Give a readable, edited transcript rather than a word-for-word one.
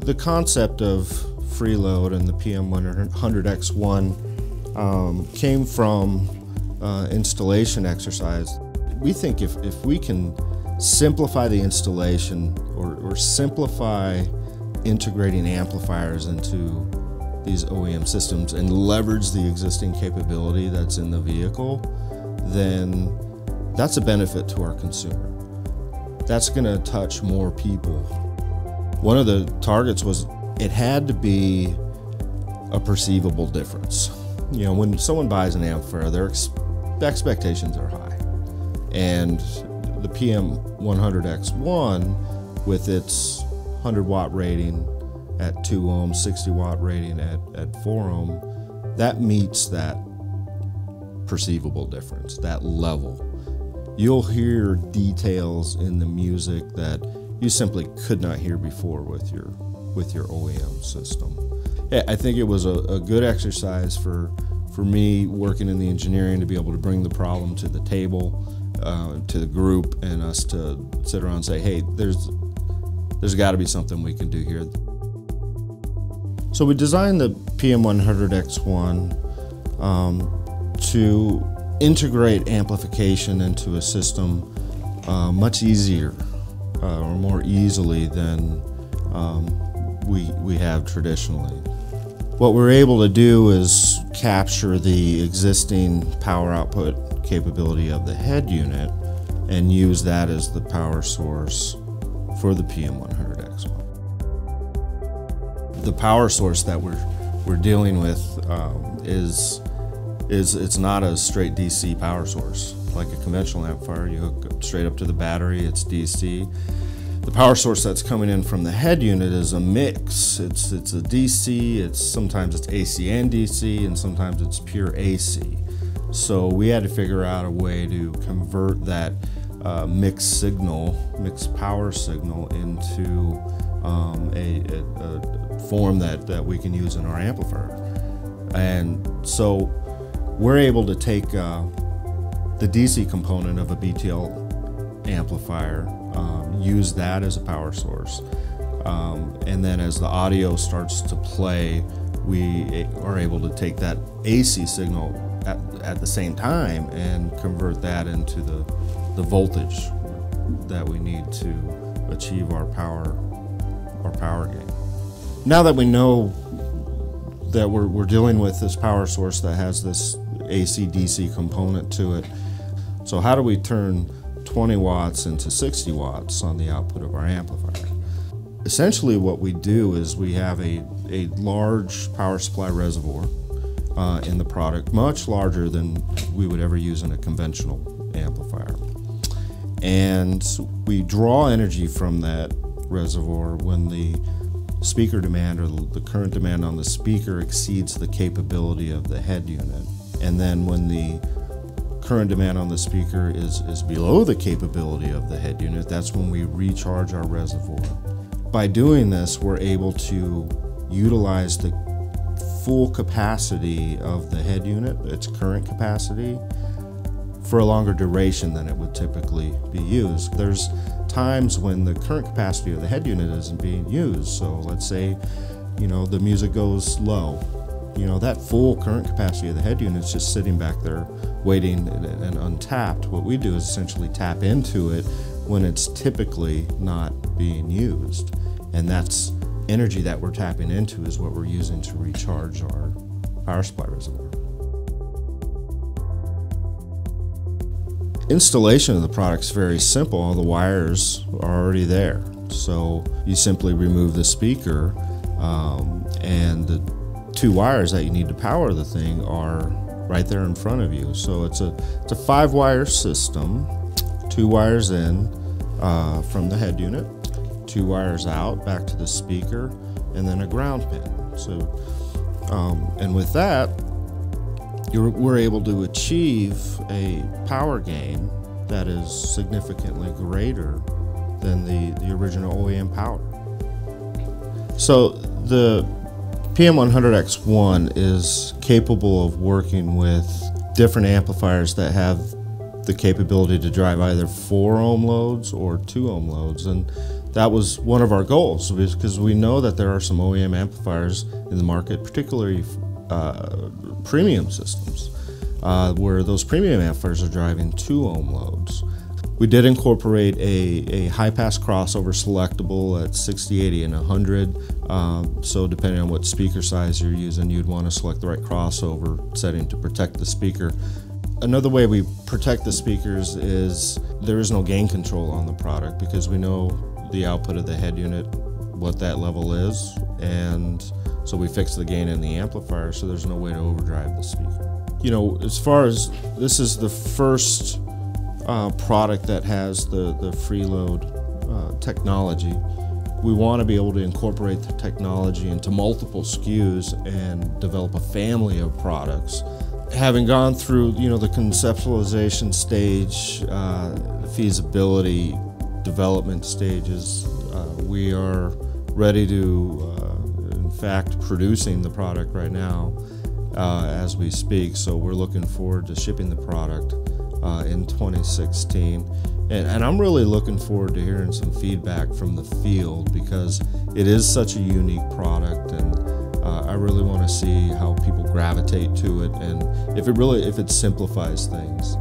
the concept of freeload and the PM100X1 came from installation exercise. We think if we can simplify the installation or simplify integrating amplifiers into these OEM systems and leverage the existing capability that's in the vehicle, then that's a benefit to our consumer. That's going to touch more people. One of the targets was it had to be a perceivable difference. You know, when someone buys an amplifier, their expectations are high. And the PM100X1, with its 100-watt rating at 2 ohm, 60-watt rating at 4 ohm, that meets that perceivable difference, that level. You'll hear details in the music that you simply could not hear before with your OEM system. I think it was a good exercise for me working in the engineering to be able to bring the problem to the table, to the group, and us to sit around and say, hey, there's got to be something we can do here. So we designed the PM100X1 to integrate amplification into a system much easier or more easily than we have traditionally. What we're able to do is capture the existing power output capability of the head unit and use that as the power source for the PM100X1. The power source that we're dealing with is it's not a straight DC power source. Like a conventional amplifier, you hook up straight up to the battery, it's DC. The power source that's coming in from the head unit is a mix. It's a DC, sometimes it's AC and DC, and sometimes it's pure AC. So we had to figure out a way to convert that mixed power signal into a form that we can use in our amplifier. And so we're able to take the DC component of a BTL amplifier, use that as a power source, and then as the audio starts to play, we are able to take that AC signal at the same time and convert that into the voltage that we need to achieve our power gain. Now that we know that we're dealing with this power source that has this AC/DC component to it, so how do we turn 20 watts into 60 watts on the output of our amplifier? Essentially what we do is we have a large power supply reservoir in the product, much larger than we would ever use in a conventional amplifier. And we draw energy from that reservoir when the speaker demand or the current demand on the speaker exceeds the capability of the head unit. And then when the current demand on the speaker is below the capability of the head unit, that's when we recharge our reservoir. By doing this, we're able to utilize the full capacity of the head unit, its current capacity, for a longer duration than it would typically be used. There's times when the current capacity of the head unit isn't being used. So let's say, you know, the music goes low. You know, that full current capacity of the head unit is just sitting back there waiting and untapped. What we do is essentially tap into it when it's typically not being used. And that's energy that we're tapping into is what we're using to recharge our power supply reservoir. Installation of the product is very simple. All the wires are already there. So you simply remove the speaker and the two wires that you need to power the thing are right there in front of you. So it's a 5-wire system, 2 wires in from the head unit, 2 wires out back to the speaker, and then a ground pin. So, and with that, we're able to achieve a power gain that is significantly greater than the original OEM power. So the PM100X1 is capable of working with different amplifiers that have the capability to drive either 4 ohm loads or 2 ohm loads, and that was one of our goals, because we know that there are some OEM amplifiers in the market, particularly premium systems, where those premium amplifiers are driving 2-ohm loads. We did incorporate a high-pass crossover selectable at 60, 80, and 100. So depending on what speaker size you're using, you'd want to select the right crossover setting to protect the speaker. Another way we protect the speakers is there is no gain control on the product, because we know the output of the head unit, what that level is, and so we fix the gain in the amplifier, so there's no way to overdrive the speaker. You know, as far as this is the first product that has the freeload technology, we want to be able to incorporate the technology into multiple SKUs and develop a family of products. Having gone through, you know, the conceptualization stage, feasibility development stages, we are ready to, in fact, producing the product right now as we speak. So we're looking forward to shipping the product in 2016. And I'm really looking forward to hearing some feedback from the field, because it is such a unique product, and I really want to see how people gravitate to it, and if it simplifies things.